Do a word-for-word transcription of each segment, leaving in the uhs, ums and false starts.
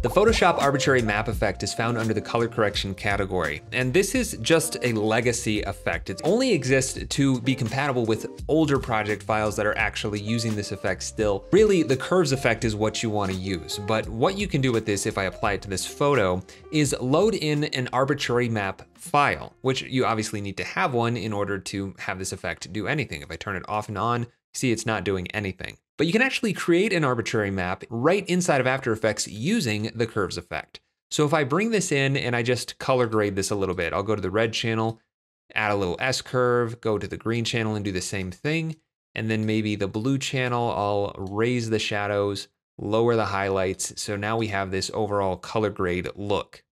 The Photoshop arbitrary map effect is found under the color correction category, and this is just a legacy effect. It only exists to be compatible with older project files that are actually using this effect still. Really, the curves effect is what you want to use, but what you can do with this, if I apply it to this photo, is load in an arbitrary map file, which you obviously need to have one in order to have this effect do anything. If I turn it off and on, see, it's not doing anything. But you can actually create an arbitrary map right inside of After Effects using the curves effect. So if I bring this in and I just color grade this a little bit, I'll go to the red channel, add a little S curve, go to the green channel and do the same thing. And then maybe the blue channel, I'll raise the shadows, lower the highlights. So now we have this overall color grade look.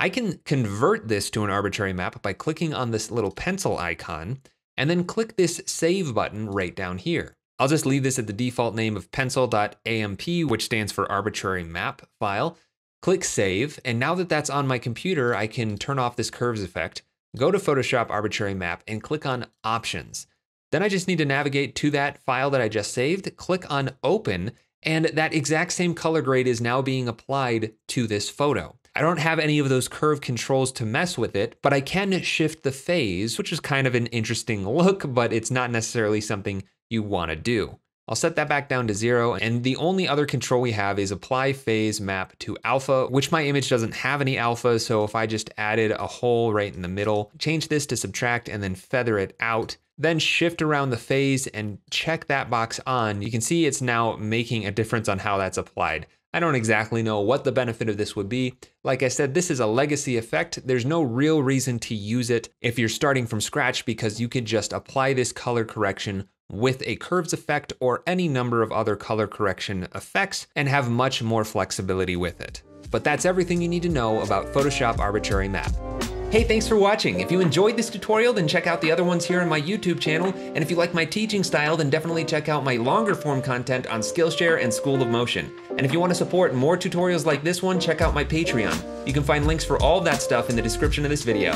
I can convert this to an arbitrary map by clicking on this little pencil icon and then click this save button right down here. I'll just leave this at the default name of pencil dot A M P, which stands for arbitrary map file. Click save, and now that that's on my computer, I can turn off this curves effect, go to Photoshop arbitrary map and click on options. Then I just need to navigate to that file that I just saved, click on open, and that exact same color grade is now being applied to this photo. I don't have any of those curve controls to mess with it, but I can shift the phase, which is kind of an interesting look, but it's not necessarily something you want to do. I'll set that back down to zero, and the only other control we have is apply phase map to alpha, which my image doesn't have any alpha, so if I just added a hole right in the middle, change this to subtract and then feather it out, then shift around the phase and check that box on, you can see it's now making a difference on how that's applied. I don't exactly know what the benefit of this would be. Like I said, this is a legacy effect. There's no real reason to use it if you're starting from scratch because you could just apply this color correction with a curves effect or any number of other color correction effects and have much more flexibility with it. But that's everything you need to know about Photoshop Arbitrary Map. Hey, thanks for watching. If you enjoyed this tutorial, then check out the other ones here on my YouTube channel. And if you like my teaching style, then definitely check out my longer form content on Skillshare and School of Motion. And if you want to support more tutorials like this one, check out my Patreon. You can find links for all of that stuff in the description of this video.